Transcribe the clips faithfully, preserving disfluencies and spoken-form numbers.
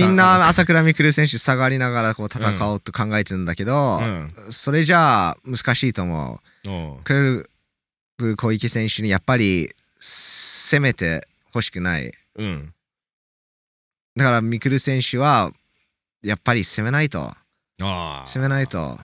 みんな朝倉未来選手下がりながらこう戦おうと考えてるんだけど、それじゃあ難しいと思う。クルル小池選手にやっぱり攻めてほしくない。だから未来選手はやっぱり攻めないと。攻めないと。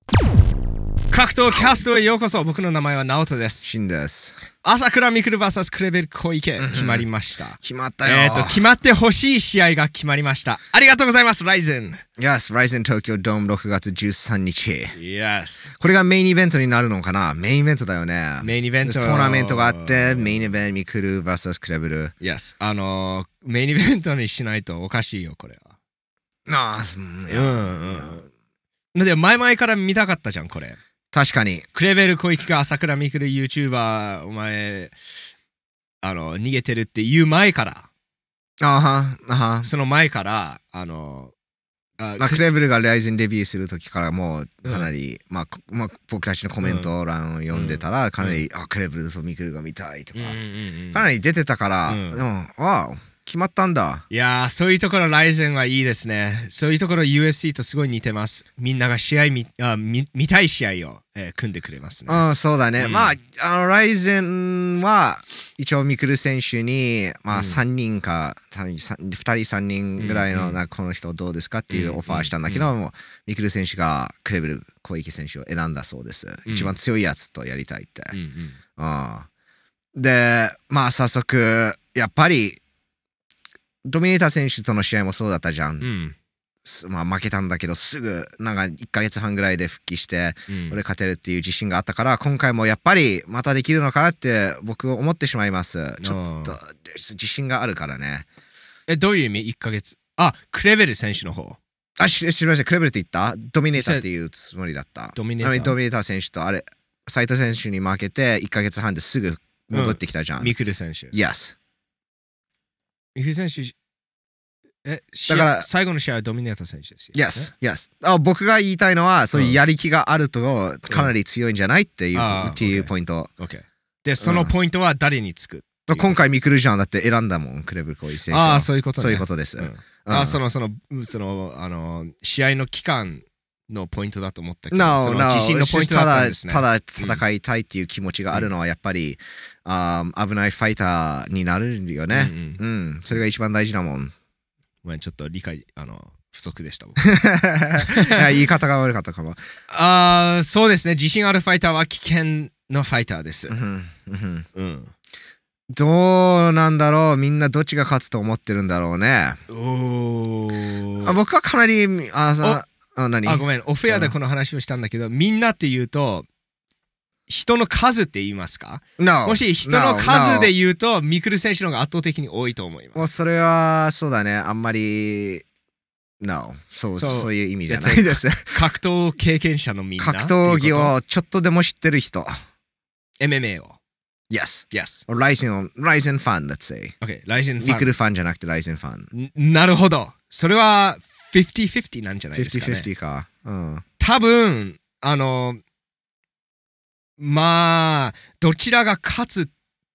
格闘キャストへようこそ。僕の名前は直人です。シンです。朝倉未来 ブイエス クレベル小池、決まりました。決まったよ。えっと、決まってほしい試合が決まりました。ありがとうございます、RIZIN。Yes、RIZIN 東京ドームろくがつじゅうさんにち。Yes。これがメインイベントになるのかな？メインイベントだよね。メインイベント。トーナメントがあって、メインイベント未来 ブイエス クレベル。Yes。あのー、メインイベントにしないとおかしいよ、これは。ああ、うんうん。で、前々から見たかったじゃん、これ。確かに。クレベル小池が朝倉未来 YouTuber、お前、あの、逃げてるって言う前から。あは、あは。その前から、あの、あクレベルがライズンデビューするときからもう、かなり、うん、まあ、まあ、僕たちのコメント欄を読んでたら、かなり、うん、あ、クレベルと未来が見たいとか、かなり出てたから、うん、でも、わあ、決まったんだ。いやー、そういうところ、ライゼンはいいですね。そういうところ、ユーエフシー とすごい似てます。みんなが試合みあみ見たい試合を、えー、組んでくれますね。うん、そうだね。うん、まあ、あのライゼンは、一応、ミクル選手に、まあ、さんにんか、うん、ににん、さんにんぐらいの、うんうん、この人どうですかっていうオファーしたんだけども、ミクル選手がクレベル小池選手を選んだそうです。うん、一番強いやつとやりたいって。うんうん、で、まあ、早速、やっぱり、ドミネーター選手との試合もそうだったじゃん。うん、まあ負けたんだけど、すぐなんかいっかげつはんぐらいで復帰して、うん、俺勝てるっていう自信があったから、今回もやっぱりまたできるのかなって僕は思ってしまいます。ちょっと自信があるからね。え、どういう意味 ?いっかげつ。あ、クレベル選手の方。あ、し、すみません。クレベルって言った？ドミネーターっていうつもりだった。ドミネーター。ドミネーター選手とあれ、斉藤選手に負けていっかげつはんですぐ戻ってきたじゃん。ミクル選手。Yes。ミクル選手、え、だから最後の試合はドミネーター選手ですよ、ね。Yes, yes. あ、僕が言いたいのは、そういうやり気があるとかなり強いんじゃないっていう、うん、っていうポイント。Okay. で、そのポイントは誰につく、うん、今回ミクルじゃんだって選んだもん、クレベル小池選手。ああ、そういうこと、ね、そういうことです。うん、ああ、その、その、その、あの、試合の期間のポイントだと思ったけど、No, その自信のポイントだったんですね。ただ、ただ戦いたいっていう気持ちがあるのは、やっぱり、うん、あ危ないファイターになるよね。うん、うんうん。それが一番大事だもん。ごめん、ちょっと理解、あの、不足でした。言い方が悪かったかも。ああ、そうですね。自信あるファイターは危険のファイターです。どうなんだろう、みんなどっちが勝つと思ってるんだろうね。おー。あ、僕はかなり、あ、さ、あ、何？あ、ごめん、オフェアでこの話をしたんだけど、みんなって言うと、人の数って言いますか？ No, もし人の数で言うと、ミクル選手の方が圧倒的に多いと思います。もうそれは、そうだね。あんまり、No そう、そう、そういう意味じゃないです。格闘経験者のみんな。格闘技をちょっとでも知ってる人。エムエムエー を。Yes. Yes. Ryzen Ryzen ファン、let's say. Okay, Ryzen ファン。ミクルファンじゃなくて Ryzen ファン。なるほど。それは、フィフティーフィフティー なんじゃないですかね。フィフティーフィフティー か。うん。多分、あの、まあどちらが勝つっ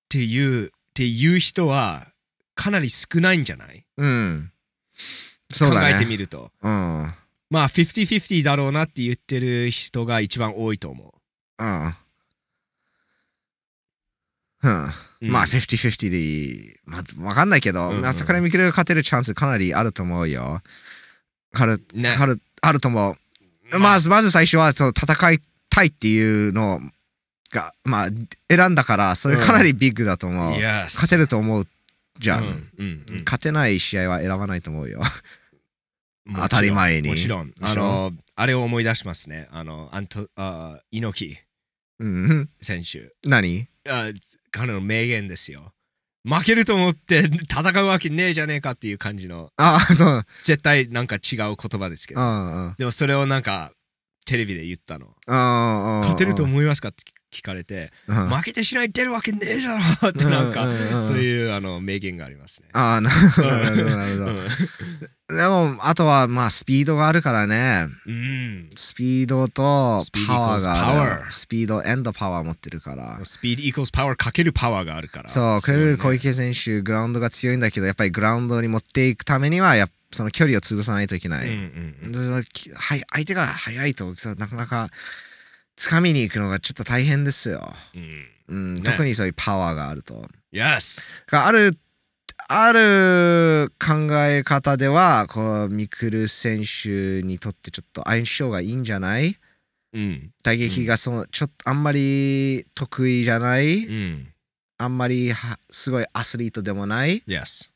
ていうっていう人はかなり少ないんじゃない？うん。そうだね。考えてみると、うん、まあ フィフティーフィフティー だろうなって言ってる人が一番多いと思う。うん。うん、まあ フィフティーフィフティー でいい。まあ、わかんないけど、朝倉未来が勝てるチャンスかなりあると思うよ。ある、ね、ある、あると思う。まずまず最初はその戦いたいっていうのをがまあ選んだから、それかなりビッグだと思う。うん、勝てると思うじゃん。勝てない試合は選ばないと思うよ。当たり前に。もちろん。あのあれを思い出しますね。あのアントあ猪木選手。うん、何？あ、彼の名言ですよ。負けると思って戦うわけねえじゃねえかっていう感じの。ああ、そう。絶対なんか違う言葉ですけど。ああ、でもそれをなんかテレビで言ったの。ああ、勝てると思いますかって。聞かれて、うん、負けてしない出るわけねえじゃろってなんかそういうあの名言がありますね。ああなるほどなるほど。でもあとはまあスピードがあるからね、うん、スピードとパワーがある、スピードエンドパワー持ってるから、スピードイコールパワーかけるパワーがあるから、そうかける小池選手グラウンドが強いんだけど、やっぱりグラウンドに持っていくためにはやっぱその距離を潰さないといけない。相手が速いとなかなか掴みに行くのがちょっと大変ですよ、うんうん、特にそういうパワーがあると。 Yes。 あるある考え方ではこうミクル選手にとってちょっと相性がいいんじゃない、うん、打撃がそのちょっとあんまり得意じゃない、うん、あんまりすごいアスリートでもない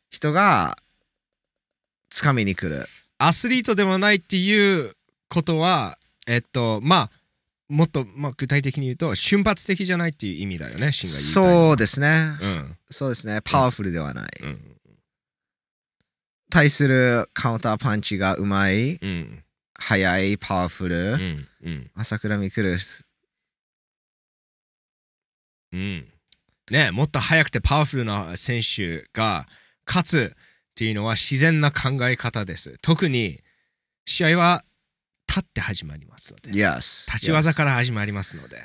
人が掴みに来る。アスリートでもないっていうことはえっとまあもっと、まあ、具体的に言うと瞬発的じゃないっていう意味だよね。シンが言いたいのはそうですね、うん、そうですね、パワフルではない、うん、対するカウンターパンチがうまい、うん、速いパワフル、うんうん、朝倉未来、うん、ね、もっと速くてパワフルな選手が勝つっていうのは自然な考え方です。特に試合は立って始まりますので、立ち技から始まりますので、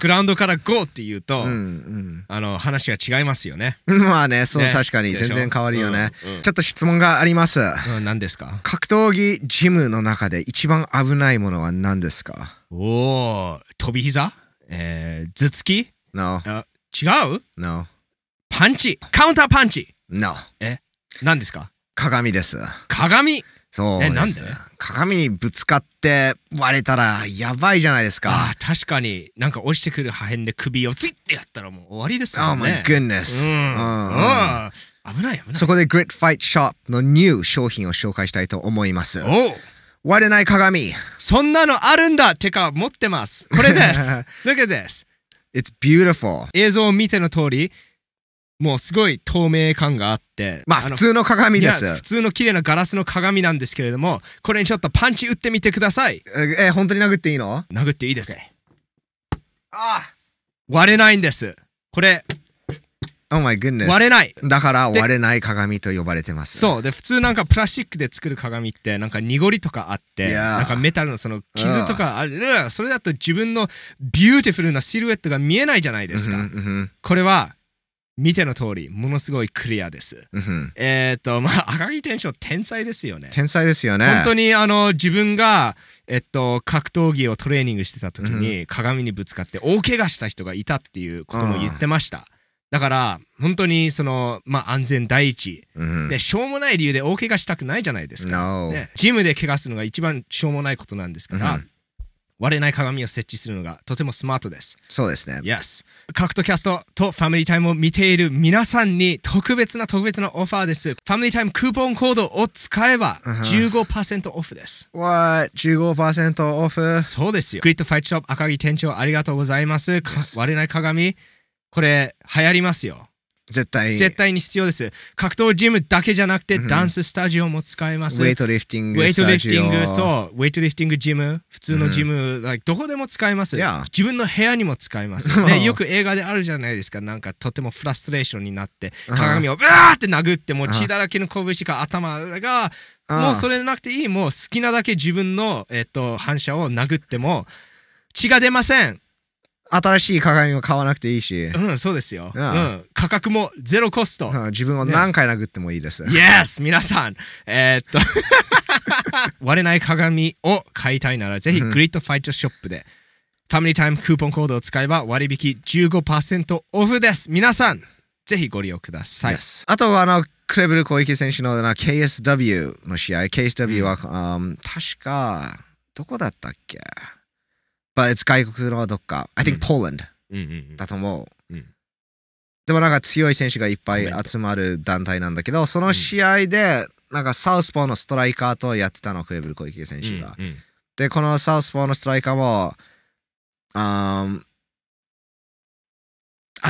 グラウンドからゴーって言うと話が違いますよね。まあね、そう、確かに全然変わるよね。ちょっと質問があります。何ですか？格闘技ジムの中で一番危ないものは何ですか？おお、飛び膝、頭突き、違う、パンチ、カウンターパンチ、え、何ですか？鏡です。鏡。そうです。え、なんで？鏡にぶつかって割れたらやばいじゃないですか。ああ、確かに。なんか落ちてくる破片で首をついってやったらもう終わりですよね。 Oh my goodness。 危ない危ない。そこで Grit Fight Shop のニュー商品を紹介したいと思います。おお、割れない鏡。そんなのあるんだ。てか持ってます。これです。Look at this。 It's beautiful。 映像を見ての通りもうすごい透明感があって、まあ普通の鏡です。普通の綺麗なガラスの鏡なんですけれども、これにちょっとパンチ打ってみてください。え、本当に殴っていいの？殴っていいです。ああ、割れないんです、これ。Oh my goodness。 割れない。だから割れない鏡と呼ばれてます。そうで、普通なんかプラスチックで作る鏡ってなんか濁りとかあって、なんかメタルのその傷とかある。それだと自分のビューティフルなシルエットが見えないじゃないですか。これは見ての通りものすごいクリアです。うん、えっとまあ赤木天翔天才ですよね。天才ですよね。本当にあの自分がえっと格闘技をトレーニングしてた時に鏡にぶつかって大怪我した人がいたっていうことも言ってました。だから本当にそのまあ安全第一、うん、でしょうもない理由で大怪我したくないじゃないですか。No. ね、ジムで怪我するのが一番しょうもないことなんですから。うん、割れない鏡を設置するのがとてもスマートです。そうですね。Yes。格闘キャストとファミリータイムを見ている皆さんに特別な特別なオファーです。ファミリータイムクーポンコードを使えば じゅうごパーセント オフです。わー、じゅうごパーセント オフ。そうですよ。グリッドファイトショップ赤木店長ありがとうございます。Yes。割れない鏡、これ流行りますよ。絶対絶対に必要です。格闘ジムだけじゃなくてダンススタジオも使えます。ウェイトリフティング、ウェイトリフティング、そうウェイトリフティングジム、普通のジム、うん、どこでも使えます。自分の部屋にも使えますね。よく映画であるじゃないですか、なんかとてもフラストレーションになって鏡をブワーって殴って、もう血だらけの拳か頭が、もうそれなくていい、もう好きなだけ自分の、えっと、反射を殴っても血が出ません。新しい鏡を買わなくていいし、うん、そうですよ。うん、価格もゼロコスト。自分を何回殴ってもいいです。Yes、皆さん、えっと割れない鏡を買いたいならぜひグリッドファイトショップでファミリータイムクーポンコードを使えば割引 じゅうごパーセント オフです。皆さんぜひご利用ください。あとあのクレブル小池選手の ケーエスダブリュー の試合、ケーエスダブリュー は確かどこだったっけ？外国のどっか、I think Poland だと思う。でもなんか強い選手がいっぱい集まる団体なんだけど、その試合でなんかサウスポーのストライカーとやってたの、クレブル小池選手が。うんうん、で、このサウスポーのストライカーも、うん、ア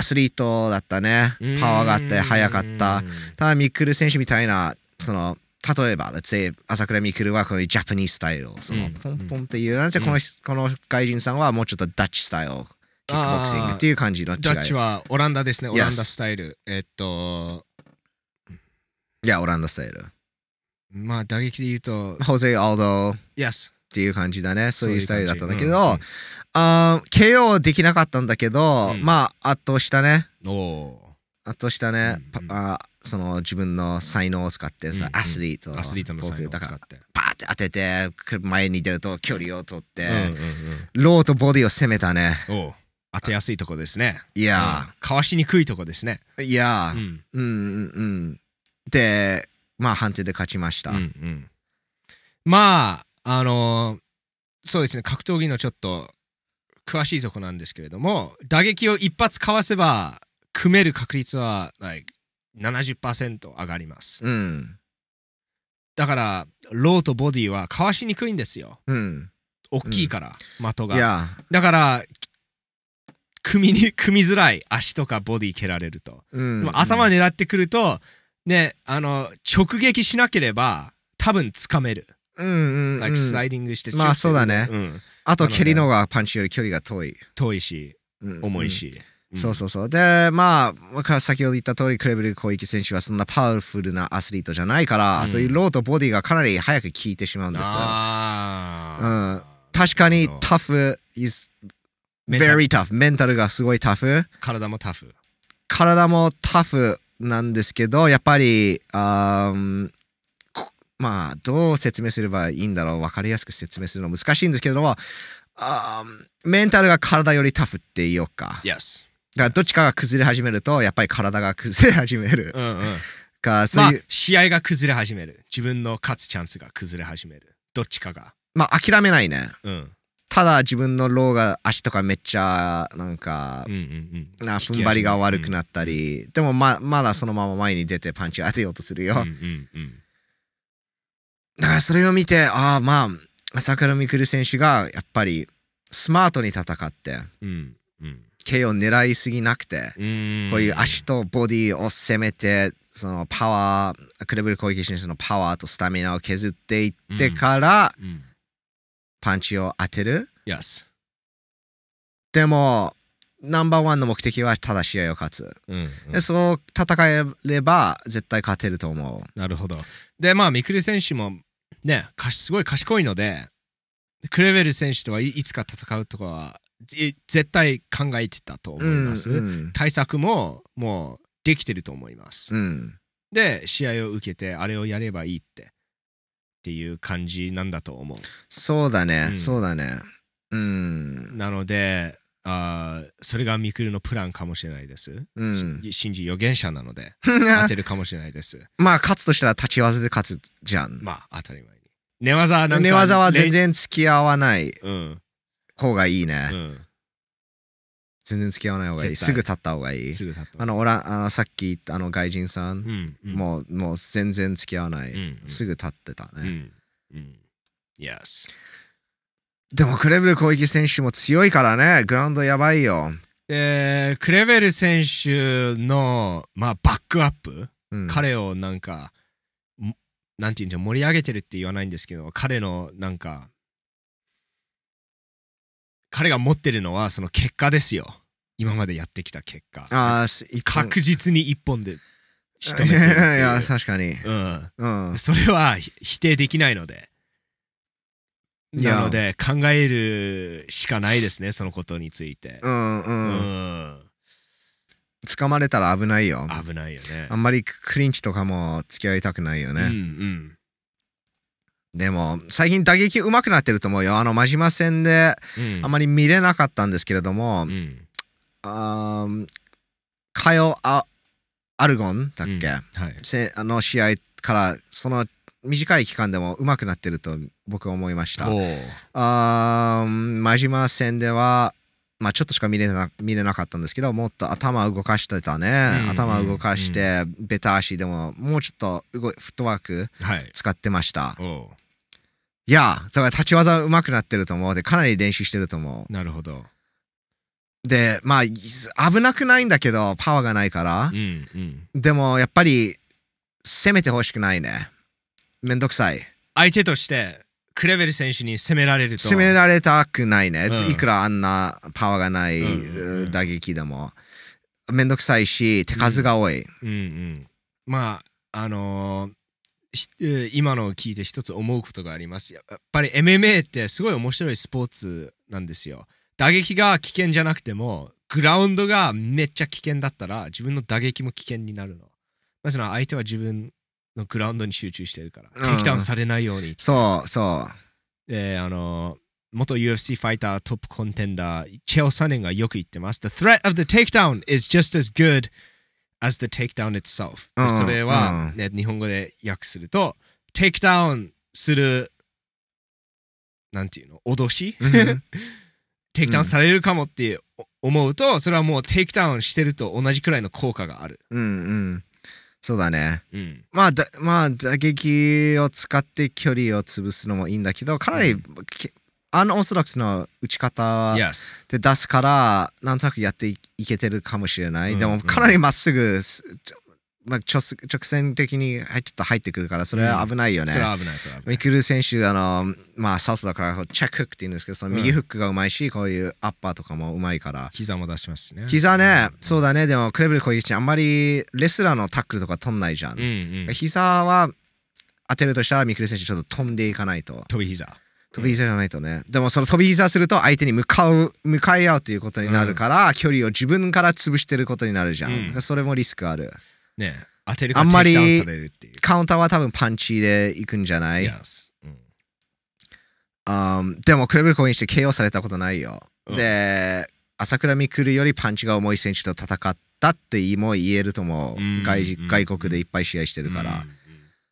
スリートだったね。パワーがあって速かった。ただ、ミックル選手みたいな、その、例えば、let's say、朝倉未来はこのジャパニースタイルをそのポンポンっていう、なんでこの外人さんはもうちょっとダッチスタイルをキックボクシングっていう感じの違い。ジャッジはオランダですね。オランダスタイル。えっといや、オランダスタイル。まあ打撃で言うとホゼ・アルドっていう感じだね。そういうスタイルだったんだけど、ケーオー できなかったんだけど、まあ圧倒したね。圧倒したね。その自分の才能を使ってアスリートの才能を使ってバーって当てて前に出ると距離を取ってローとボディを攻めたね。当てやすいとこですね。いやかわしにくいとこですね。いやうんうんうんでまあ判定で勝ちました。まああのそうですね、格闘技のちょっと詳しいとこなんですけれども、打撃を一発かわせば組める確率はななじゅっパーセント 上がります、うん、だからローとボディはかわしにくいんですよ、うん、大きいから、うん、的がだから組みに組みづらい、足とかボディ蹴られると、うん、でも頭狙ってくるとね、あの直撃しなければ多分つかめる。スライディングしてまあそうだね、うん、あと蹴りのがパンチより距離が遠い遠いし重いし、そうそうそう。でまあ先ほど言った通りクレブル小池選手はそんなパワフルなアスリートじゃないから、うん、そういうローとボディがかなり早く効いてしまうんですよ。あー、うん、確かにタフ is very tough。 メンタルがすごいタフ、体もタフ体もタフなんですけど、やっぱりあーまあどう説明すればいいんだろう、分かりやすく説明するの難しいんですけれども、あメンタルが体よりタフって言おうか。 Yes。だからどっちかが崩れ始めるとやっぱり体が崩れ始める、うん、うん、かそういう、まあ、試合が崩れ始める、自分の勝つチャンスが崩れ始める、どっちかがまあ諦めないね、うん、ただ自分のローが足とかめっちゃなんか踏ん張りが悪くなったり、うん、でも ま, まだそのまま前に出てパンチを当てようとするよ。だからそれを見て、ああまあ朝倉未来選手がやっぱりスマートに戦って、うんうん、ケーオー を狙いすぎなくて、うん、こういう足とボディを攻めて、そのパワー、クレブル小池選手のパワーとスタミナを削っていってから、うんうん、パンチを当てる。Yes。でもナンバーワンの目的はただ試合を勝つ、うん、うん、でそう戦えれば絶対勝てると思う。なるほど。でまあ未来選手もね、すごい賢いのでクレベル選手とはいつか戦うとかは絶対考えてたと思います、うん、うん、対策ももうできてると思います、うん、で試合を受けてあれをやればいいってっていう感じなんだと思う。そうだね、うん、そうだね、うん、なのであそれがミクルのプランかもしれないです、うん、信じ予言者なので当てるかもしれないですまあ勝つとしたら立ち技で勝つじゃん。まあ当たり前に寝技なんか寝技は全然付き合わない方がいいね、うん、全然付き合わない方がいい、すぐ立った方がいい。あの俺あのさっき言ったあの外人さん、うん、うん、もうもう全然付き合わない、うん、うん、すぐ立ってたね。うん、うん、Yes。でもクレベル小池選手も強いからね、グラウンドやばいよ。えー、クレベル選手の、まあ、バックアップ、うん、彼をなんかなんていうんじゃ盛り上げてるって言わないんですけど、彼のなんか彼が持ってるのはその結果ですよ、今までやってきた結果。あ確実に一本で仕留めてるっていう。いや確かに、うん、うん、それは否定できないので。なので考えるしかないですね、そのことについて。うんうん。掴まれたら危ないよ。危ないよね。あんまりクリンチとかも付き合いたくないよね。うんうん。でも最近打撃うまくなってると思うよ。あの真島戦であんまり見れなかったんですけれども、うん、あカヨアルゴンだっけ、うん、はい、あの試合からその短い期間でも上手くなってると僕は思いました。あ真島戦では、まあ、ちょっとしか見れな、見れなかったんですけど、もっと頭を動かしてたね。頭を動かしてベタ足でももうちょっと動いフットワーク使ってました。はい、いやだから立ち技上手くなってると思う。でかなり練習してると思う。なるほど。でまあ危なくないんだけどパワーがないから、うん、うん、でもやっぱり攻めてほしくないね。めんどくさい。相手としてクレベル選手に攻められると攻められたくないね、うん、いくらあんなパワーがない打撃でもめんどくさいし手数が多い、うんうんうん、まああのー、今のを聞いて一つ思うことがあります。やっぱり エムエムエー ってすごい面白いスポーツなんですよ。打撃が危険じゃなくてもグラウンドがめっちゃ危険だったら自分の打撃も危険になるの。まあ、その相手は自分のグラウンドに集中してるから、うん、テイクダウンされないように。そうそう。で、あの元 ユーエフシー ファイタートップコンテンダーチェオサネンがよく言ってます。The threat of the takedown is just as good as the takedown itself、うん。それは、ね、うん、日本語で訳すると、テイクダウンするなんていうの脅し、うん、テイクダウンされるかもっていう思うと、それはもうテイクダウンしてると同じくらいの効果がある。うんうん。そうだね、うん、まあだまあ打撃を使って距離を潰すのもいいんだけど、かなり、うん、アンオーソドックスの打ち方で出すからなんとなくやって い, いけてるかもしれない、うん、でもかなりまっすぐ、まあ、直, 直線的に入っちゃった入ってくるからそれは危ないよね、うん、それは危ないそれは危ない。ミクル選手あの、まあ、サウスだからチェックフックって言うんですけど、その右フックがうまいし、うん、こういうアッパーとかもうまいから膝も出しますしね。膝ね、うん、そうだね。でもクレベル攻撃中あんまりレスラーのタックルとか飛んないじゃん、うん、うん、膝は当てるとしたらミクル選手ちょっと飛んでいかないと、飛び膝飛び膝じゃないとね、うん、でもその飛び膝すると相手に向かう向かい合うということになるから、うん、距離を自分から潰してることになるじゃん、うん、それもリスクあるね。当てるかテイクダウンされるっていう。あんまりカウンターは多分パンチでいくんじゃない、yes. うん、um, でもクレベル攻撃して ケーオー されたことないよ、うん、で朝倉未来よりパンチが重い選手と戦ったっても言えるとも、うん、外, 外国でいっぱい試合してるから、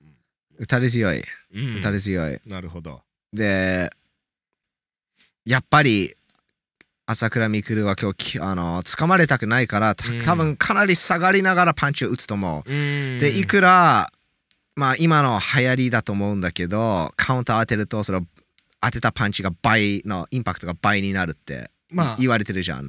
うん、打たれ強い、うん、打たれ強い。なるほど。でやっぱり朝倉未来は今日あの掴まれたくないから多分かなり下がりながらパンチを打つと思う、うん、でいくら、まあ、今の流行りだと思うんだけどカウンター当てるとそれ当てたパンチが倍のインパクトが倍になるって、まあ、言われてるじゃん。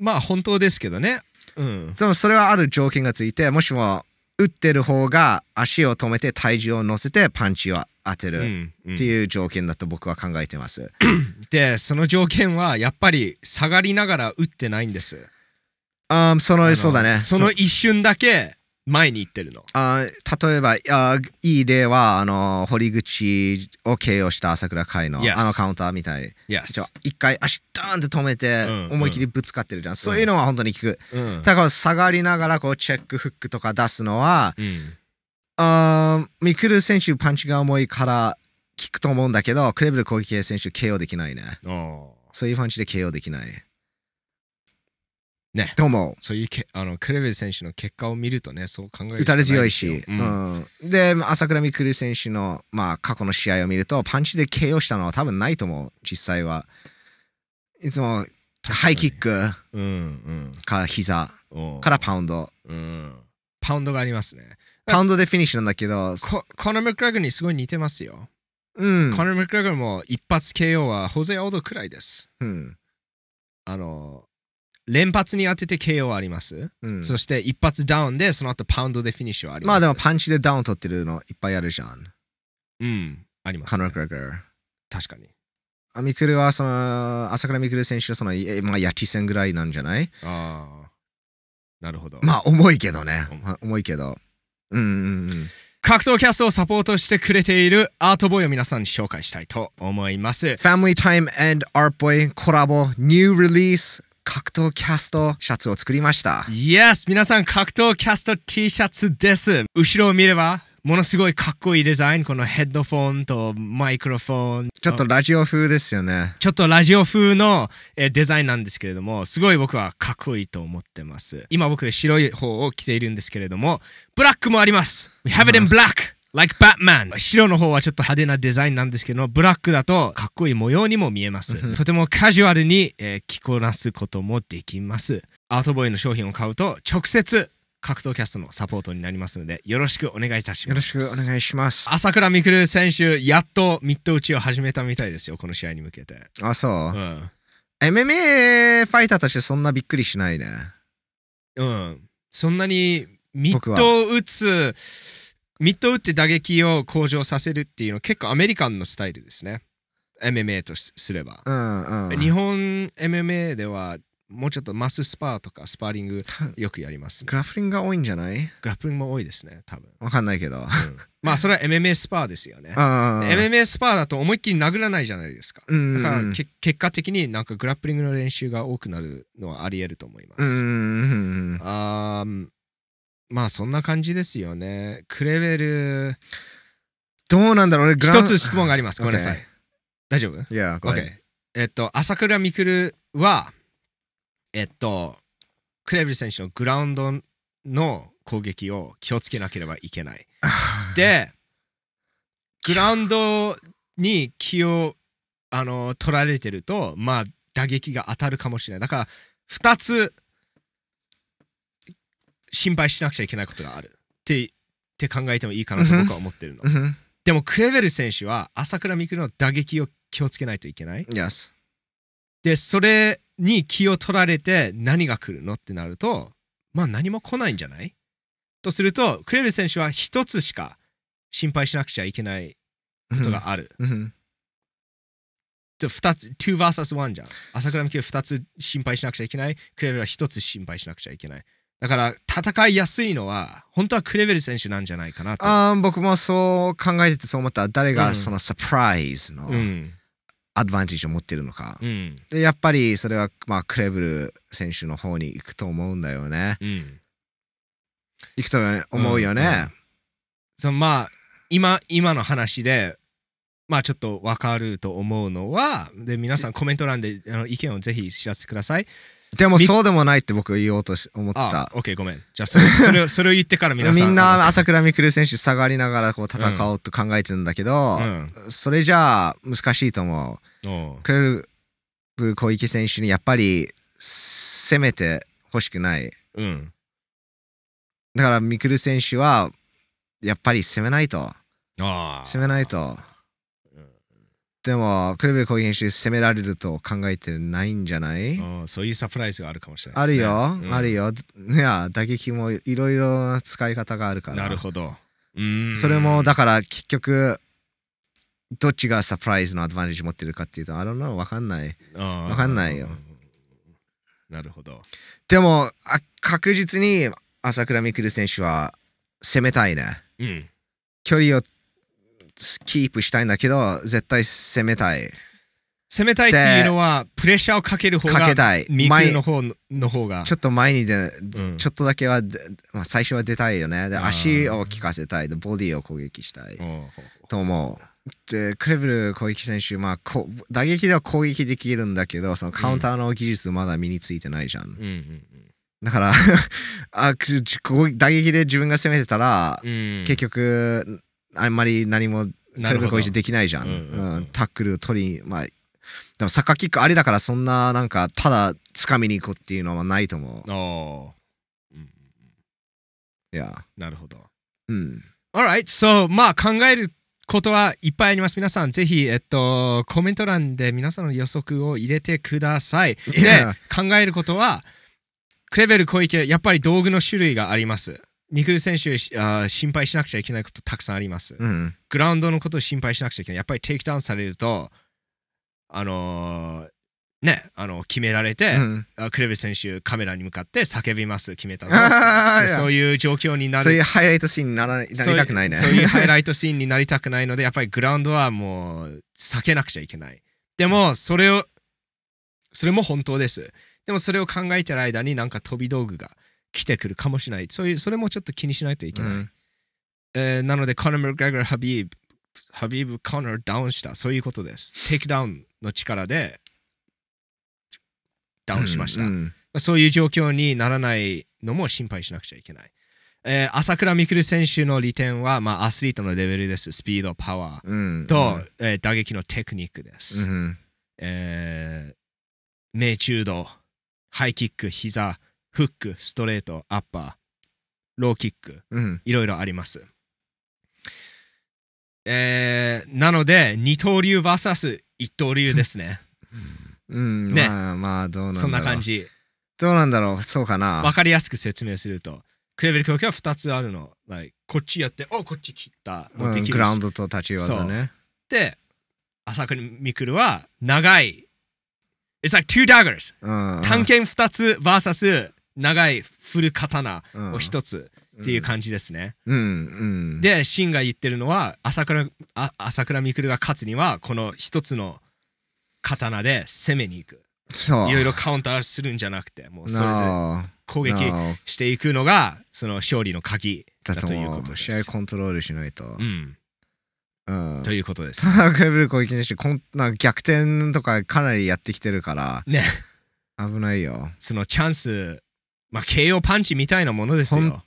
まあ本当ですけどね、うん、でもそれはある条件がついて、もしも打ってる方が足を止めて体重を乗せてパンチを当てるっていう条件だと僕は考えてます、うんうん、でその条件はやっぱり下がりながら打ってないんです。あそのあのそうだね、その一瞬だけ前に行ってるの。あ例えばあいい例はあの堀口を ケーオー した朝倉海の Yes. あのカウンターみたいに Yes. 一回足ダーンって止めて思い切りぶつかってるじゃん、うん、そういうのは本当に効く、うん、だから下がりながらこうチェックフックとか出すのは、うん、あミクル選手パンチが重いから効くと思うんだけど、クレベル攻撃選手 ケーオー できないね。そういうパンチで ケーオー できないね。と思う。そういうけあのクレベル選手の結果を見るとね、そう考えると打たれ強いし、うんうん、で朝倉未来選手の、まあ、過去の試合を見るとパンチで ケーオー したのは多分ないと思う。実際はいつもハイキックか膝からパウンド、うんうん、パウンドがありますね。パウンドでフィニッシュなんだけど、コナー・マクレガーにすごい似てますよ。うん、コナー・マクレガーも一発 ケーオー はホゼ・オードくらいです。うん、あの連発に当てて ケーオー はあります、うん、そして一発ダウンでその後パウンドでフィニッシュはあります。まあでもパンチでダウン取ってるのいっぱいあるじゃん。うん、あります、ね。コナー・マクレガー。確かに。あミクルはその朝倉未来選手はその、まあ、ヤチ戦ぐらいなんじゃない？ああ。なるほど。まあ重いけどね。まあ、重いけど。格闘キャストをサポートしてくれているアートボーイを皆さんに紹介したいと思います。ファミリータイム&アートボーイコラボニューリリース格闘キャストシャツを作りました。 Yes、 皆さん格闘キャスト T シャツです。後ろを見ればものすごいかっこいいデザイン、このヘッドフォンとマイクロフォン、ちょっとラジオ風ですよね。ちょっとラジオ風のデザインなんですけれども、すごい僕はかっこいいと思ってます。今僕白い方を着ているんですけれども、ブラックもあります。 We have it in black like Batman。 白の方はちょっと派手なデザインなんですけど、ブラックだとかっこいい模様にも見えます。とてもカジュアルに着こなすこともできます。アートボーイの商品を買うと直接格闘キャストのサポートになりますので、よろしくお願いいたします。よろしくお願いします。朝倉未来選手やっとミッド打ちを始めたみたいですよ、この試合に向けて。あそう、うん、エムエムエー ファイターとしてそんなびっくりしないね。うん、そんなにミッド打つミッド打って打撃を向上させるっていうの結構アメリカンのスタイルですね。エムエムエー とすれば、うんうん、日本 エムエムエー ではもうちょっとマススパーとかスパーリングよくやります、ね、グラップリングが多いんじゃない？グラップリングも多いですね、多分。わかんないけど、うん、まあそれは エムエムエー スパーですよね。エムエムエー スパーだと思いっきり殴らないじゃないですか。だからけ結果的になんかグラップリングの練習が多くなるのはありえると思います。あー、まあそんな感じですよね。クレベルどうなんだろうね。一つ質問があります。ごめんなさい。大丈夫？いや、ごめん。えっと朝倉未来はえっと、クレベル選手のグラウンドの攻撃を気をつけなければいけない。で、グラウンドに気をあの取られてると、まあ、打撃が当たるかもしれない。だから、ふたつ心配しなくちゃいけないことがあるって、って考えてもいいかなと僕は思ってるの。でも、クレベル選手は朝倉未来の打撃を気をつけないといけない。Yes. で、それに気を取られて何が来るのってなると、まあ何も来ないんじゃないとすると、クレベル選手は一つしか心配しなくちゃいけないことがある。ふたつ、にバーサスワン じゃん。朝倉未来ふたつ心配しなくちゃいけない。クレベルはひとつ心配しなくちゃいけない。だから戦いやすいのは本当はクレベル選手なんじゃないかなと。あ、僕もそう考えててそう思った。誰がそのサプライズの、うん、アドバンテージを持ってるのか、うん、でやっぱりそれは、まあ、クレブル選手の方に行くと思うんだよね、うん、行くと思うよね、うんうん、そのまあ 今, 今の話でまあちょっと分かると思うのはで、皆さんコメント欄であの意見をぜひ知らせてください。でもそうでもないって僕言おうとし思ってた。オッケー、ごめん。じゃあそれそれをそれを言ってから皆さんみんな朝倉未来選手下がりながらこう戦おうと考えてるんだけど、うん、それじゃあ難しいと思う。クレブル小池選手にやっぱり攻めてほしくない、うん、だから未来選手はやっぱり攻めないと攻めないと。でもクレベル攻撃して攻められると考えてないんじゃない？そういうサプライズがあるかもしれないですね。あるよ、うん、あるよ。いや、打撃もいろいろな使い方があるから。なるほど。それもだから結局どっちがサプライズのアドバンテージ持ってるかっていうと、あれの分かんない。分かんないよ。なるほど。でも確実に朝倉未来選手は攻めたいね。うん、距離をキープしたいんだけど、絶対攻めたい。攻めたいっていうのはプレッシャーをかける方が、ミクルの方の方がちょっと前にで、うん、ちょっとだけは、まあ、最初は出たいよね。で足を効かせたい、でボディを攻撃したいと思う。でクレベル攻撃選手、まあ、こ打撃では攻撃できるんだけど、そのカウンターの技術まだ身についてないじゃん。だからあ打撃で自分が攻めてたら、うん、結局あんまり何もクレベル攻撃できないじゃん。タックルを取り、まあでもサッカーキックありだから、そんななんかただ掴みに行こうっていうのはないと思う。いや、なるほど。うん、 alright、 so まあ考えることはいっぱいあります。皆さんぜひえっとコメント欄で皆さんの予測を入れてください。で考えることは、クレベル攻撃やっぱり道具の種類があります。ミクル選手あ心配しなくちゃいけないことたくさんあります、うん、グラウンドのことを心配しなくちゃいけない。やっぱりテイクダウンされるとあのー、ねあの決められて、うん、クレベル選手カメラに向かって叫びます、決めたぞ。そういう状況になる。そういうハイライトシーンにならなりたくないね。そういうハイライトシーンになりたくないので、やっぱりグラウンドはもう避けなくちゃいけない。でもそれをそれも本当です。でもそれを考えてる間になんか飛び道具が来てくるかもしれない。そういうそれもちょっと気にしないといけない、うん、えー、なのでコナー・マクグレゴー、ハビーブハビーブ、コナーダウンした、そういうことです。テイクダウンの力でダウンしました、うん、そういう状況にならないのも心配しなくちゃいけない、えー、朝倉未来選手の利点は、まあ、アスリートのレベルです。スピード、パワーと、うん、えー、打撃のテクニックです、うん、えー、命中度、ハイキック、膝、フック、ストレート、アッパー、ローキック、うん、いろいろあります、えー、なので二刀流 ブイエス 一刀流ですね。うん、ね、まあまあどうなんだろう、そんな感じ。どうなんだろう、そうかな。分かりやすく説明すると、クレベル攻撃はふたつあるの、like、こっちやって、おこっち切った、うん、グラウンドと立ち技ね。で朝倉未来は長い。It's like two daggers. 短剣ふたつ ブイエス 長いフル刀をひとつっていう感じですね。で、シンが言ってるのは朝倉未来が勝つにはこのひとつの刀で攻めに行く。いろいろカウンターするんじゃなくて、もうそれで攻撃していくのがその勝利の鍵だということです。試合コントロールしないと。うんということです。田中ブル攻撃にしてこんな逆転とかかなりやってきてるからね、危ないよ。そのチャンス、まあ ケーオー パンチみたいなものですよ。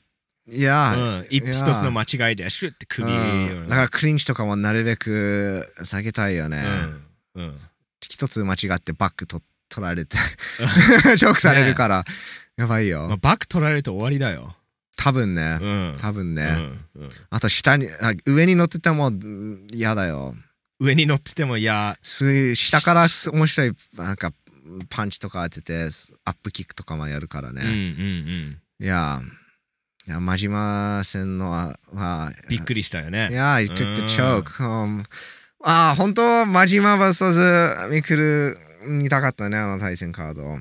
いや、一つの間違いでシュッて首だからクリンチとかもなるべく下げたいよね。一つ間違ってバック取られてチョークされるからやばいよ。バック取られると終わりだよ。多分ね、うん、多分ね、うんうん、あと下に上に乗ってても嫌だよ。上に乗ってても嫌。下から面白いなんかパンチとか当ててアップキックとかもやるからね。いやいや真島戦のは、まあ、びっくりしたよね。いや he took the choke、うん、ああ本当真島 ブイエス ミクル見たかったね、あの対戦カード。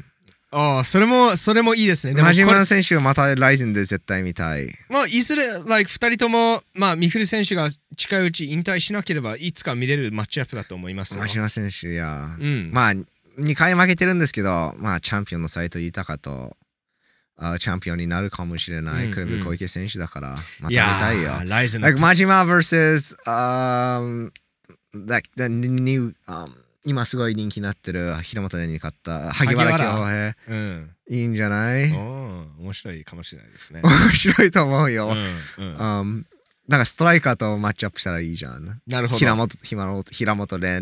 ああ、それも、それもいいですね。真島選手はまた ライジン で絶対見たい。まあ、いずれ、ふたりとも、まあ、ミフル選手が近いうち引退しなければ、いつか見れるマッチアップだと思います。真島選手や、うん、まあ、にかい負けてるんですけど、まあ、チャンピオンの斎藤豊と、あチャンピオンになるかもしれない、クレブ小池選手だから、また見たいよ。ライジン の。真島 vs、um, like, the new、um,今すごい人気になってる平本に勝った萩原恭平、うん、いいんじゃない？面白いかもしれないですね。面白いと思うよ。なんかストライカーとマッチアップしたらいいじゃん。なるほど。平本蓮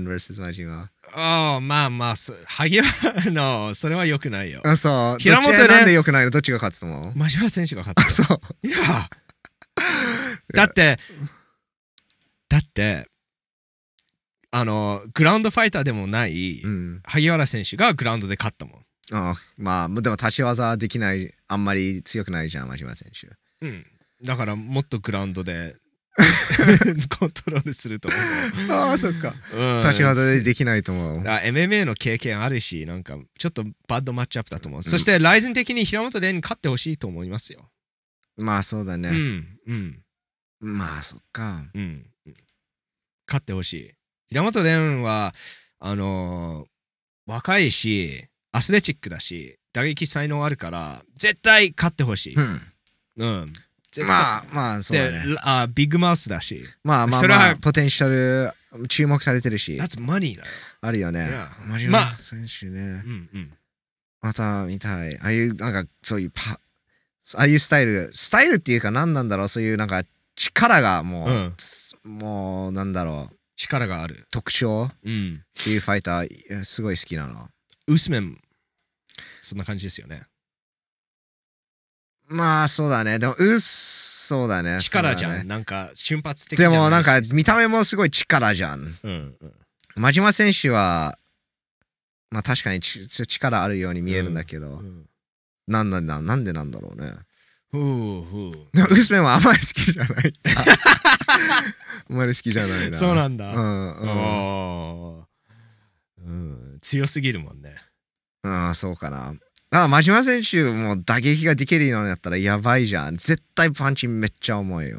ブイエス 真島。ああ、まあまあ、萩原の、それは良くないよ。そう。平本蓮なんで良くないの？どっちが勝つと思う？真島選手が勝つ。そう。いや。だって、だって、あのグラウンドファイターでもない、うん、萩原選手がグラウンドで勝ったもん。ああ、まあでも立ち技できない、あんまり強くないじゃん真島選手、うん、だからもっとグラウンドでコントロールすると思う。ああそっか、うん、立ち技でできないと思う。 エムエムエー の経験あるし、なんかちょっとバッドマッチアップだと思う、うん、そしてライズン的に平本蓮に勝ってほしいと思いますよ。まあそうだね、うん、うん、まあそっか、うん、勝ってほしい。平本蓮はあのー、若いしアスレチックだし打撃才能あるから絶対勝ってほしい。うん、うん、まあまあそうだね。あビッグマウスだし、まあまあ、まあ、ポテンシャル注目されてるし、That's moneyだよ。あるよね。真島選手ね、また見たい。ああいうなんかそういうパああいうスタイルスタイルっていうか何なんだろう、そういうなんか力がもう、うん、もうなんだろう、力がある特徴っていうファイターすごい好きなの。ウスメンそんな感じですよね。まあそうだね。でもウスそうだね、力じゃん、なんか瞬発的。でもなんか見た目もすごい力じゃん。真島選手はまあ確かに力あるように見えるんだけど、なんなんだなんでなんだろうね。でもウスメンはあまり好きじゃない。あんまり好きじゃないな。そうなんだ。うん。強すぎるもんね。ああ、そうかな。ああ、真島選手も打撃ができるようになったらやばいじゃん。絶対パンチめっちゃ重いよ。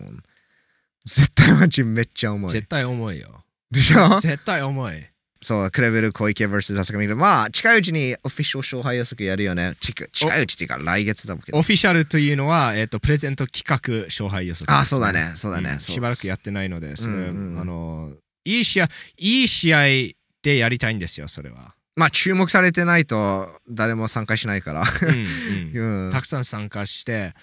絶対パンチめっちゃ重い。絶対重いよ。でしょ？絶対重い。そう、クレベル小池 ブイエス 朝倉未来。まあ、近いうちにオフィシャル勝敗予測やるよね。近いうちっていうか、来月だもんけど。オフィシャルというのは、えっと、プレゼント企画勝敗予測ですね。あ、そうだね、そうだね。しばらくやってないので、それ、あの、いい試合、いい試合でやりたいんですよ、それは。まあ、注目されてないと、誰も参加しないから。たくさん参加して、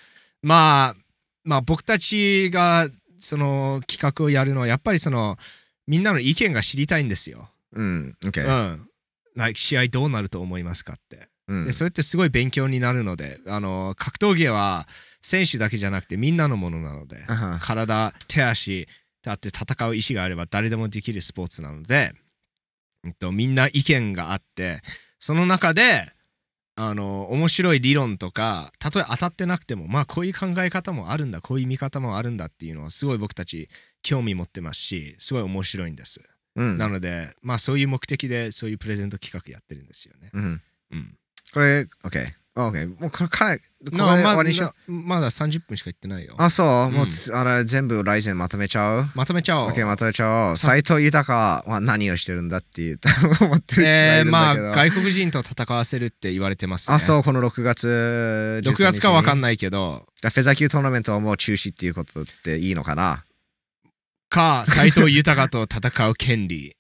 まあ、まあ、僕たちが、その、企画をやるのは、やっぱりその、みんなの意見が知りたいんですよ。うん、試合どうなると思いますかって、うん、でそれってすごい勉強になるので、あの格闘技は選手だけじゃなくてみんなのものなので、体手足だって戦う意思があれば誰でもできるスポーツなので、えっと、みんな意見があって、その中であの面白い理論とか、たとえ当たってなくても、まあこういう考え方もあるんだ、こういう見方もあるんだっていうのはすごい僕たち興味持ってますし、すごい面白いんです。うん、なので、まあ、そういう目的でそういうプレゼント企画やってるんですよね。うん、うん、これ OK、OK、もうこれかこれ終わりにしよう。まださんじゅっぷんしか行ってないよ。あ、そう、うん、もうあれ全部ライゼンまとめちゃう。まとめちゃおう。OK、まとめちゃおう。斎藤豊は何をしてるんだっていう思ってる。ええ、まあ外国人と戦わせるって言われてますね。あ、そう、このろくがつ。ろくがつかわかんないけど。フェザー級トーナメントはもう中止っていうことっていいのかな。か、斎藤豊と戦う権利。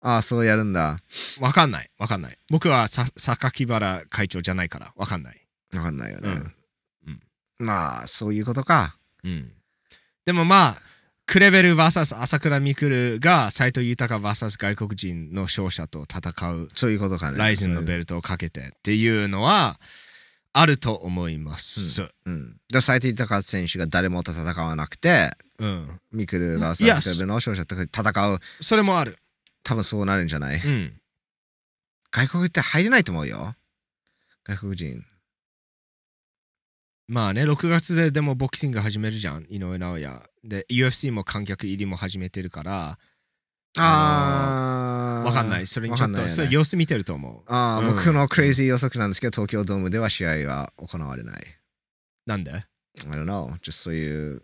ああ、そうやるんだ。わかんない、わかんない。僕はさ榊原会長じゃないから、わかんない。わかんないよね。うん、まあ、そういうことか。うん。でもまあ、クレベル ブイエス 朝倉未来が斎藤豊 ブイエス 外国人の勝者と戦う、そういうことかね。ライズンのベルトをかけてっていうのは、あると思います。うん。で、斎藤豊選手が誰もと戦わなくて、うん、ミクル ブイエス クレベルの勝者と戦う。それもある。多分そうなるんじゃない？うん、外国って入れないと思うよ、外国人。まあね、ろくがつででもボクシング始めるじゃん、井上尚弥。で、ユーエフシー も観客入りも始めてるから、あー、わかんない。それにちょっと、ね、それ様子見てると思う。ああ、うん、僕のクレイジー予測なんですけど、東京ドームでは試合が行われない。なんで？ I don't know、 ちょっとそういう。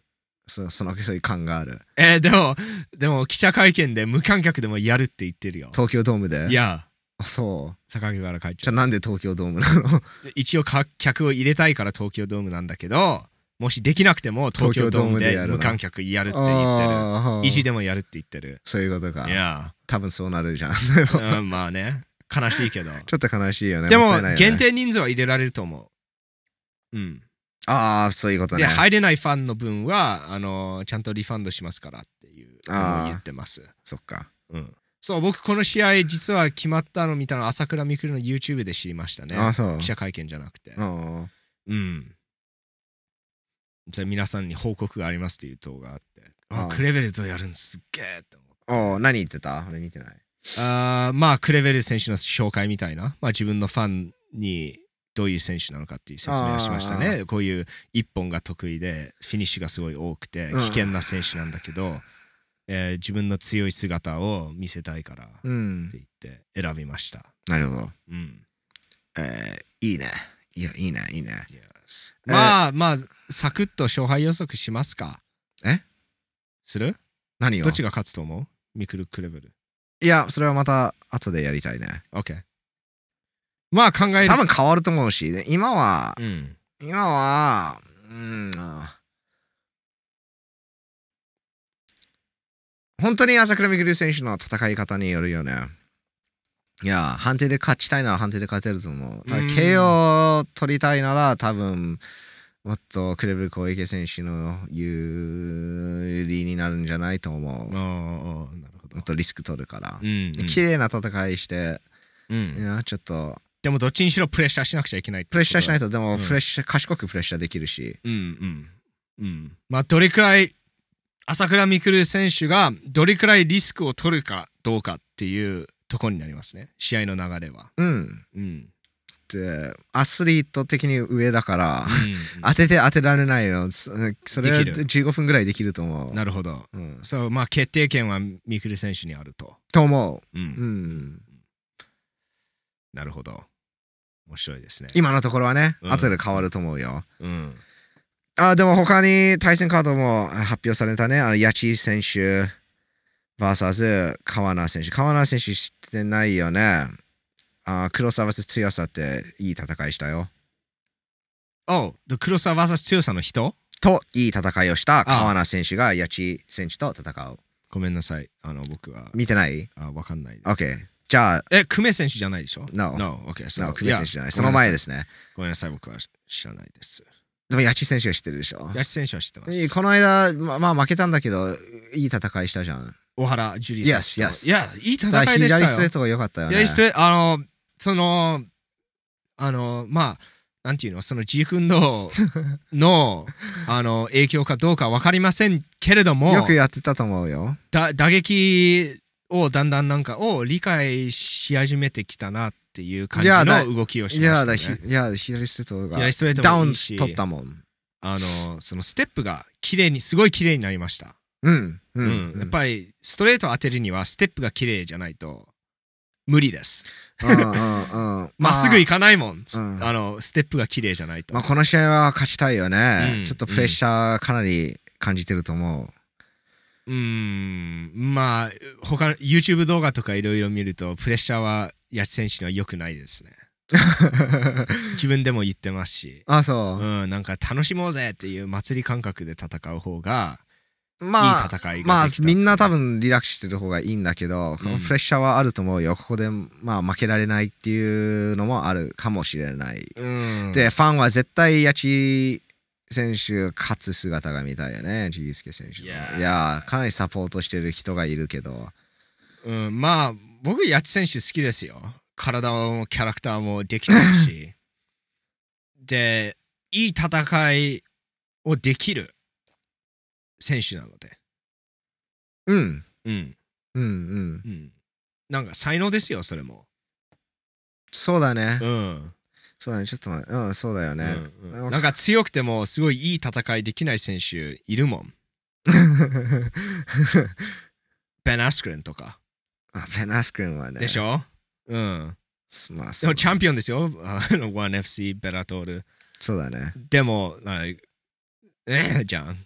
そ, そのそういう感がある。えー、でもでも記者会見で無観客でもやるって言ってるよ、東京ドームで。いや、あ、そう、榊原会長。じゃあなんで東京ドームなの？一応客を入れたいから東京ドームなんだけど、もしできなくても東京ドームで無観客やるって言ってる。意地でもやるって言ってる。そういうことか。いや、多分そうなるじゃん。、うん、まあね、悲しいけど。ちょっと悲しいよね。でもも、ね、限定人数は入れられると思う。うん、ああ、そういうことね。で、入れないファンの分はあのー、ちゃんとリファンドしますからっていうのを言ってます。そっか。うん。そう、僕この試合実は決まったの見たの朝倉未来の ユーチューブ で知りましたね。あ、そう。記者会見じゃなくて。うん。じゃあ皆さんに報告がありますっていう動画があって。あ、クレベルとやるんすっげえって思って。おお、何言ってた？俺見てない。ああ、まあクレベル選手の紹介みたいな。まあ自分のファンに。どういう選手なのかっていう説明をしましたね。こういう一本が得意でフィニッシュがすごい多くて危険な選手なんだけど、えー、自分の強い姿を見せたいからって言って選びました。うん、なるほど。うん、えー、いいね。いや、いいね、いいね。Yes。 まあ、えー、まあサクッと勝敗予測しますか。え？する？何を？どっちが勝つと思う？ミクルクレベル。いや、それはまた後でやりたいね。オッケー。まあ考える、多分変わると思うし、今は、うん、今は、うん、本当に朝倉未来選手の戦い方によるよね。いや、判定で勝ちたいなら判定で勝てると思う。ケーオー を取りたいなら、多分もっとクレベル小池選手の有利になるんじゃないと思う。もっとリスク取るから。うんうん、綺麗な戦いして、うん、いや、ちょっと。でもどっちにしろプレッシャーしなくちゃいけない。プレッシャーしないと、でもプレッシャー、うん、賢くプレッシャーできるし。うんうんうん。まあどれくらい朝倉未来選手がどれくらいリスクを取るかどうかっていうところになりますね、試合の流れは。うん。うん、でアスリート的に上だから、うん、当てて当てられないの、それはじゅうごふんぐらいできると思う。なるほど。うん、そう、まあ決定権は未来選手にあると。と思う。うん。うん、なるほど。面白いですね。今のところはね、うん、後で変わると思うよ。うん、あ、でも他に対戦カードも発表されたね。あの、八千選手 ブイエス 川名選手。川名選手知ってないよね。あ、黒沢 ブイエス 強さっていい戦いしたよ。おう、黒沢 ブイエス 強さの人といい戦いをした川名選手が八千選手と戦う。ごめんなさい。あの、僕は。見てない？あ、わかんないです。OK。じゃあ、え、久米選手じゃないでしょ？ No。No、OK。そう。久米選手じゃない。その前ですね。ごめんなさい、僕は知らないです。でも、八千選手は知ってるでしょ？八千選手は知ってます。この間、まあ負けたんだけど、いい戦いしたじゃん。小原ジュリー選手。いや、いい戦いでしたよ。左ストレートが良かったよね。左ストレート、あの、その、あの、まあ、なんていうの、そのジークンドーの影響かどうか分かりませんけれども、よくやってたと思うよ。打撃をだんだんなんかを理解し始めてきたなっていう感じの動きをしましたね。いや、左ストレートがダウン取ったもん。あの、そのステップが綺麗に、すごい綺麗になりました。うんうん、やっぱりストレートを当てるにはステップが綺麗じゃないと無理です。まっすぐいかないもん、うん、あのステップが綺麗じゃないと。まあこの試合は勝ちたいよね、うん、ちょっとプレッシャーかなり感じてると思う。うーん、まあ他の YouTube 動画とかいろいろ見るとプレッシャーは八千選手には良くないですね。自分でも言ってますし。あ、そう、うん、なんか楽しもうぜっていう祭り感覚で戦う方がまあ、まあみんな多分リラックスしてる方がいいんだけど、うん、プレッシャーはあると思うよ。ここでまあ負けられないっていうのもあるかもしれない、うん、でファンは絶対八千選手勝つ姿が見たいよね、ジースケ選手の。 Yeah. いやー、かなりサポートしてる人がいるけど、うん、まあ僕八千選手好きですよ。体もキャラクターもできてるしでいい戦いをできる選手なので、うんうんうんうんうん、なんか才能ですよ、それも。そうだね、うん、そうだね、ちょっと待って、うん、そうだよね、うん、うん、なんか強くてもすごいいい戦いできない選手いるもんベン・アスクリンとか。あ、ベン・アスクリンはね、でしょ、うん、まあそう、でもチャンピオンですよワン エフシー ベラトール。そうだね、でもええじゃん。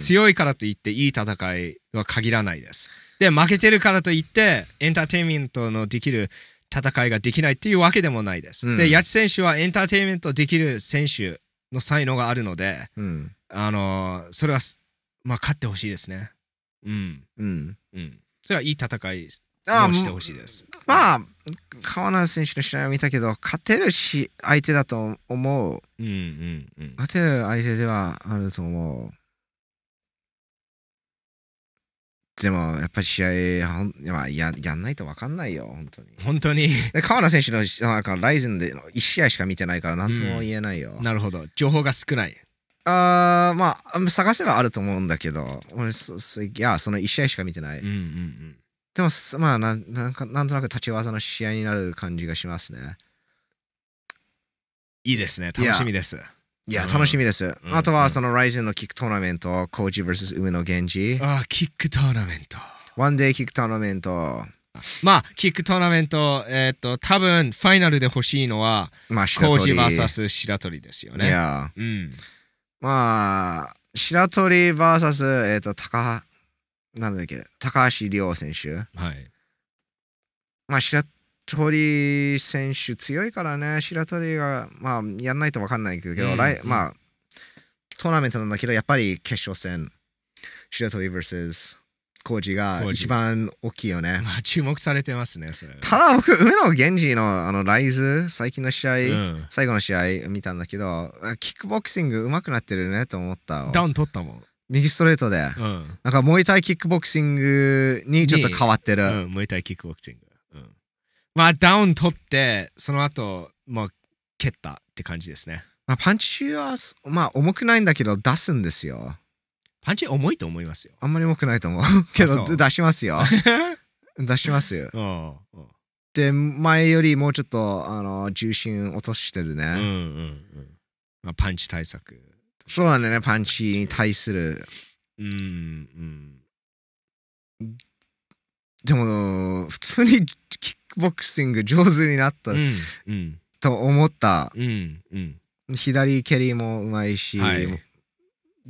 強いからといっていい戦いは限らないです。で負けてるからといってエンターテインメントのできる戦いができないっていうわけでもないです。うん、で八千選手はエンターテインメントできる選手の才能があるので、うん、あのそれはまあ勝ってほしいですね。うんうんうん。それはいい戦いをしてほしいです。まあ川原選手の試合を見たけど勝てるし相手だと思う。勝てる相手ではあると思う。でもやっぱり試合は や, やんないと分かんないよ、本当に。本当に川原選手のなんかライズンでいち試合しか見てないから何とも言えないよ、うん、なるほど、情報が少ない。ああ、まあ探せばあると思うんだけど俺、そいやそのいち試合しか見てない。うんうんうん、でもまあな ん, なんかなんとなく立ち技の試合になる感じがしますね。いいですね、楽しみです。いや、楽しみです。あとはその ライジン のキックトーナメント、コーチ ブイエス 梅野源氏。ああ、キックトーナメント。ワンデイキックトーナメント。まあ、キックトーナメント、えー、っと、多分ファイナルで欲しいのは、まあ、コーチ ブイエス 白鳥ですよね。いや、うん、まあ、白鳥 ブイエス、えー、っと、高、なんだっけ、高橋亮選手。はい。まあ、白鳥。白鳥選手強いからね、白鳥が、まあ、やんないと分かんないけど、うん、来まあ、トーナメントなんだけど、やっぱり決勝戦、白鳥 ブイエス コージが一番大きいよね。まあ、注目されてますね、それ。ただ僕、梅野源氏の、あの、ライズ、最近の試合、うん、最後の試合見たんだけど、キックボクシング上手くなってるねと思った。ダウン取ったもん。右ストレートで。うん、なんか、モイタイキックボクシングにちょっと変わってる。うん、モイタイキックボクシング。まあダウン取ってその後もう蹴ったって感じですね。まあパンチはまあ重くないんだけど出すんですよ。パンチ重いと思いますよ。あんまり重くないと思うけど出しますよ出しますよで前よりもうちょっとあの重心落としてるね。うんうんうん、まあ、パンチ対策。そうなんだね、パンチに対する。うんうん、でも普通にキックボクシング上手になった、うん、うん、と思った、うんうん、左蹴りもうまいし、はい、い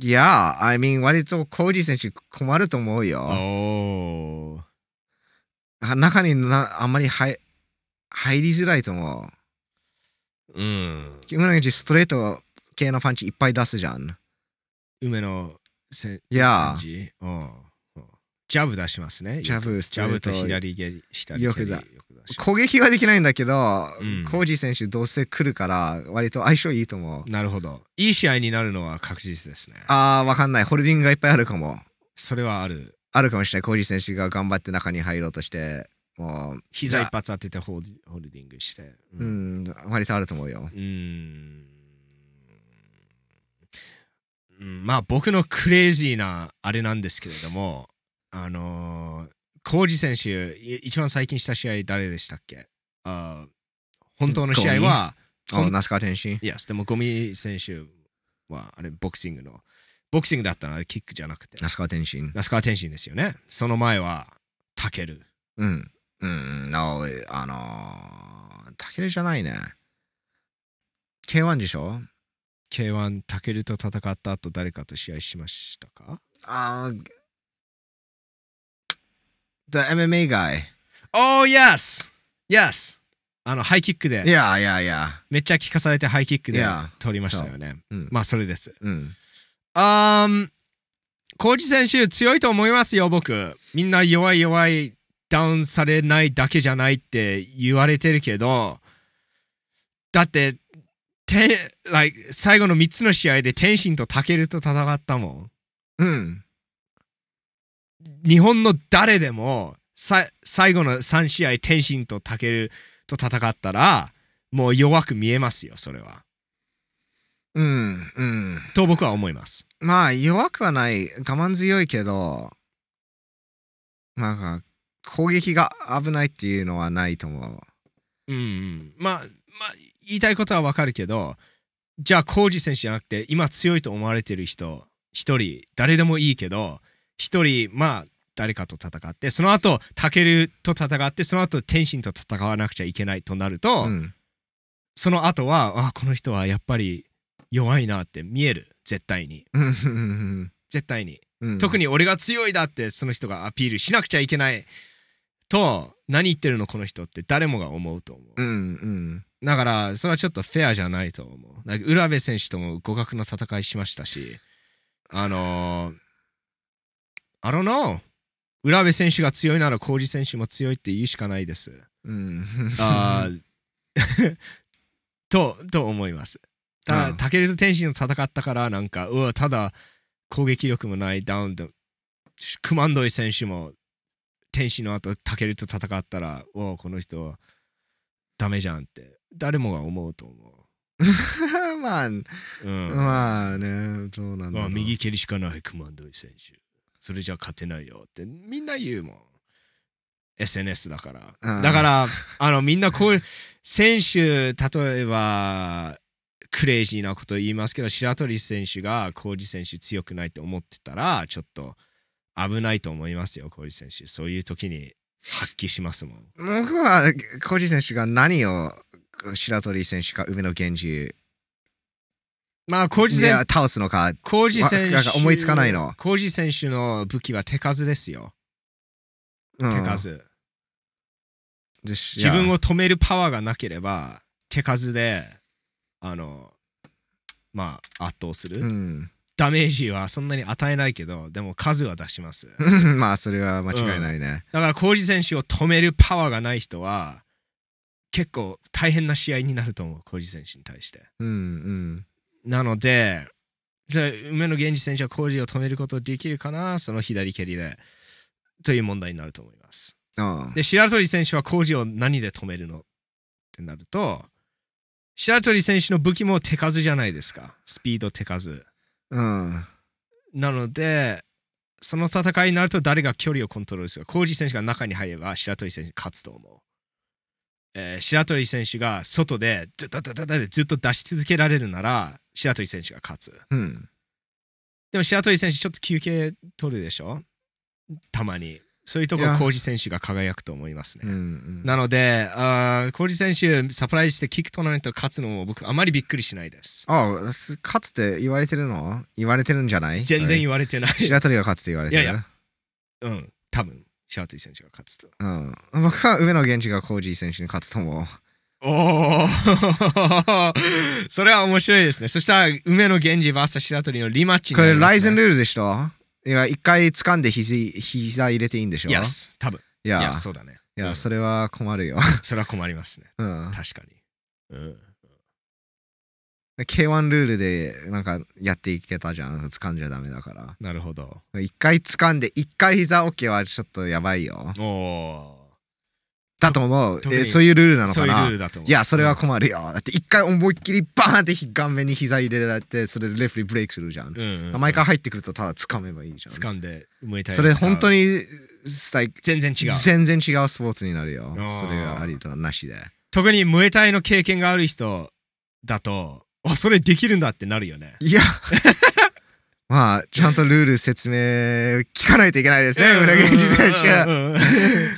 や、I mean、割とコージ選手困ると思うよ。中になあんまり入りづらいと思う。うん、梅野選手ストレート系のパンチいっぱい出すじゃん。梅野選手。いや。ジャブ出しますね。ジャブ、ジャブと左蹴り、左蹴り。よくだ。攻撃はできないんだけど、うん、コージ選手どうせ来るから、割と相性いいと思う。なるほど。いい試合になるのは確実ですね。ああ、わかんない。ホールディングがいっぱいあるかも。それはある。あるかもしれない。コージ選手が頑張って中に入ろうとして、もう。膝一発当ててホールディングして。うん、うん、割とあると思うよ。うん。まあ、僕のクレイジーなあれなんですけれども、あのー、コージ選手、一番最近した試合、誰でしたっけ？あ、本当の試合は、那須川天心。いや、でも、ゴミ選手は、あれ、ボクシングの、ボクシングだったのキックじゃなくて那須川天心、那須川天心ですよね。その前はタケル、うんうん、あのタケルじゃないね、 ケーワン でしょ。 ケーワン タケルと戦った後誰かと試合しましたか。あー、 The エムエムエー guy。 Oh yes yes、 あのハイキックで、いやいやいや、めっちゃ効かされてハイキックで取りましたよね。まあそれです。うん、あー、浩二選手強いと思いますよ。僕、みんな弱い弱い、ダウンされないだけじゃないって言われてるけど、だってて、like、最後のみっつの試合で天心と武尊と戦ったもん。うん、日本の誰でもさ最後のさん試合天心と武尊と戦ったらもう弱く見えますよ、それは。うんうん、と僕は思います。まあ弱くはない、我慢強いけど、なんか攻撃が危ないっていうのはないと思う。うん、うん、まあ、まあ言いたいことはわかるけど、じゃあ浩二選手じゃなくて今強いと思われてる人ひとり誰でもいいけど、ひとりまあ誰かと戦って、その後タケルと戦って、その後天心と戦わなくちゃいけないとなると、うん、その後はあこの人はやっぱり弱いなって見える、絶対に絶対に、うん、特に俺が強いだってその人がアピールしなくちゃいけないと、何言ってるのこの人って誰もが思うと思う、うん、うん、だからそれはちょっとフェアじゃないと思う。なんか浦部選手とも互角の戦いしましたし、あのー、I don't know、 浦部選手が強いなら浩二選手も強いって言うしかないです、うん、あとと思います。たタケルと天心と戦ったからなんかうわ、ただ攻撃力もないダウンと、クマンドイ選手も天心の後タケルと戦ったらうわこの人はダメじゃんって誰もが思うと思う。まあ、うん、まあね、どうなんだろう、右蹴りしかないクマンドイ選手、それじゃ勝てないよってみんな言うもん、 エスエヌエス だから。だからあのみんなこう選手、例えばクレイジーなこと言いますけど、白鳥選手が浩二選手強くないって思ってたらちょっと危ないと思いますよ。浩二選手そういう時に発揮しますもん。僕は浩二選手が何を白鳥選手か梅野源氏、まあ浩二選手倒すのか、浩二選手思いつかないの。浩二選手の武器は手数ですよ、うん、手数。自分を止めるパワーがなければ手数であのまあ圧倒する、うん、ダメージはそんなに与えないけど、でも数は出します。まあそれは間違いないね、うん、だから浩二選手を止めるパワーがない人は結構大変な試合になると思う、浩二選手に対して、うんうん、なのでじゃあ梅野源氏選手は浩二を止めることできるかな、その左蹴りでという問題になると思います。ああ、で白鳥選手は浩二を何で止めるのってなると、白鳥選手の武器も手数じゃないですか、スピード手数、うん、なのでその戦いになると誰が距離をコントロールするか、浩二選手が中に入れば白鳥選手勝つと思う、えー、白鳥選手が外でずっとずっと出し続けられるなら白鳥選手が勝つ、うん、でも白鳥選手ちょっと休憩取るでしょ、たまにそういうところ浩二選手が輝くと思いますね。うんうん、なので浩二選手サプライズしてキックトーナメント勝つのも僕あまりびっくりしないです。ああ、勝つって言われてるの、言われてるんじゃない、全然言われてない。白鳥が勝つって言われてる。いやいや、うん、多分白鳥選手が勝つと、うん、僕は梅野源氏が浩二選手に勝つと思う。おおそれは面白いですね。そしたら梅野源氏 ブイエス 白鳥のリマッチになりますね。これライズンルールでしょ。いや、一回掴んで肘、膝入れていいんでしょ。いや、多分。いや、そうだね。いや、それは困るよ。それは困りますね。うん。確かに。うん。ケーワン ルールで、なんか、やっていけたじゃん。掴んじゃダメだから。なるほど。一回掴んで、一回膝 OK はちょっとやばいよ。おお。だと思う。え、そういうルールなのかな。そういうルールだと思う。いや、それは困るよ。だって、一回思いっきりバーンって顔面に膝入れられて、それでレフェリーブレイクするじゃん。毎回入ってくると、ただ掴めばいいじゃん。掴んで、向いたい。それ、本当に、全然違う。全然違うスポーツになるよ。それがありとなしで。特に、ムエタイの経験がある人だと、あ、それできるんだってなるよね。いや。まあちゃんとルール説明聞かないといけないですね、村上選手が。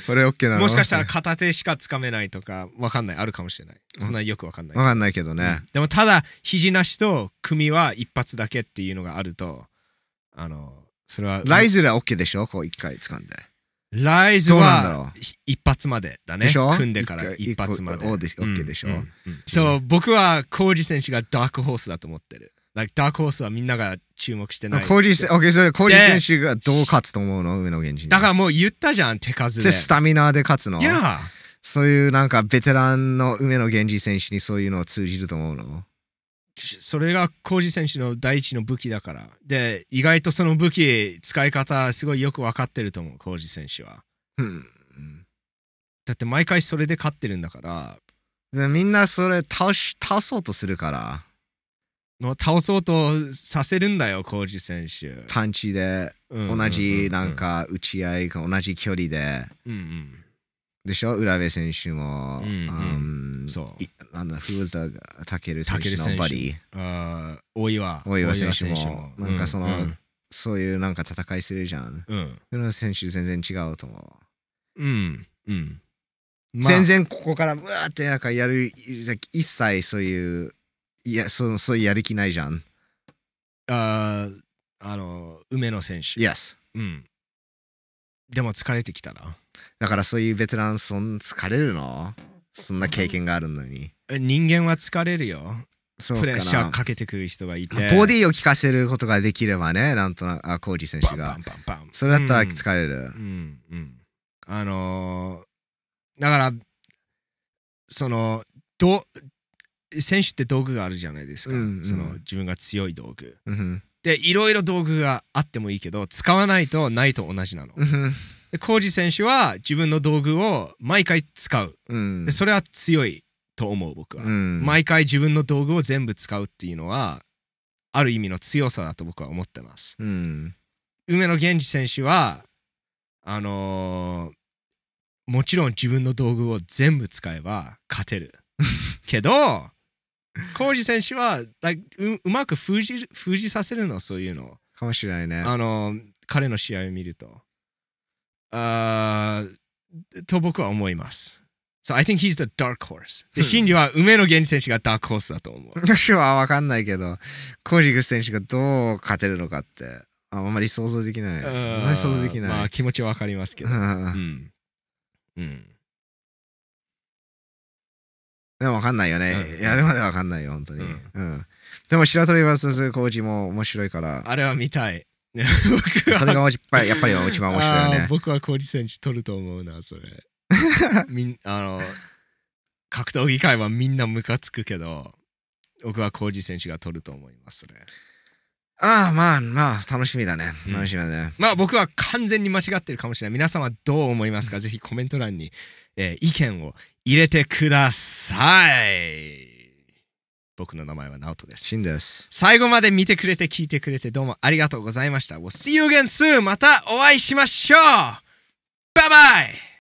これ OK なの？もしかしたら片手しかつかめないとかわかんない、あるかもしれない。そんなよくわかんないわかんないけどね。でもただ肘なしと組は一発だけっていうのがあると、あのそれはライズは OK でしょ。こういっかい掴んでライズは一発までだね。組んでから一発まで OK でしょ。そう、僕はコージ選手がダークホースだと思ってる。ダークホースはみんなが注目してない。コージ選手がどう勝つと思うの？上野源氏だからもう言ったじゃん、手数で。スタミナで勝つの。そういうなんかベテランの上野源氏選手にそういうのを通じると思うの？それがコージ選手の第一の武器だから。で、意外とその武器使い方すごいよく分かってると思う、コージ選手は。うん、だって毎回それで勝ってるんだから。でみんなそれ倒し、倒そうとするから。もう倒そうとさせるんだよ、コージ選手。パンチで同じなんか打ち合いが同じ距離で、うん、うん、でしょ。浦部選手もそうなんだ、古田武選手のバディ、あ大岩大岩選手もなんかその、うん、うん、そういうなんか戦いするじゃん。古田選手全然違うと思う。うんうん、全然ここからうわーってなんかやる、一切そういういや、そそういうやる気ないじゃん。ああの梅野選手。Yes。うん。でも疲れてきたら。だからそういうベテラン、そん疲れるの？そんな経験があるのに。人間は疲れるよ。そうかな。プレッシャーかけてくる人がいて。ボディを効かせることができればね、なんとなく、あ、コージ選手が。バンバンバンバン。それだったら疲れる。うんうん。あのー、だからそのど。選手って道具があるじゃないですか、その自分が強い道具、うん、でいろいろ道具があってもいいけど使わないとないと同じなの、うん、でコージ選手は自分の道具を毎回使う、うん、でそれは強いと思う僕は、うん、毎回自分の道具を全部使うっていうのはある意味の強さだと僕は思ってます、うん、梅野源氏選手はあのー、もちろん自分の道具を全部使えば勝てるけどコージ選手は う, うまく封じ封じさせるの、そういうのかもしれないね。あの彼の試合を見るとあと僕は思います。 So I think he's the dark horse で、シンジは梅野源氏選手がダークホースだと思う。私は分かんないけど、コージ選手がどう勝てるのかってあんまり想像できない。あんまり想像できない。まあ気持ちは分かりますけど、うんうん、でも分かんないよね。やるまで分かんないよ、本当に。うん。でも白鳥 ブイエス コージも面白いから。あれは見たい。それがやっぱり一番面白いよね。僕はコージ選手取ると思うな、それ。あの、格闘技界はみんなムカつくけど、僕はコージ選手が取ると思います、それ。ああ、まあまあ、楽しみだね。楽しみだね。まあ僕は完全に間違ってるかもしれない。皆さんはどう思いますか？ぜひコメント欄に意見を入れてください。僕の名前はナオトです。シンです。最後まで見てくれて聞いてくれてどうもありがとうございました。We'll see you again soon! またお会いしましょう！バイバイ！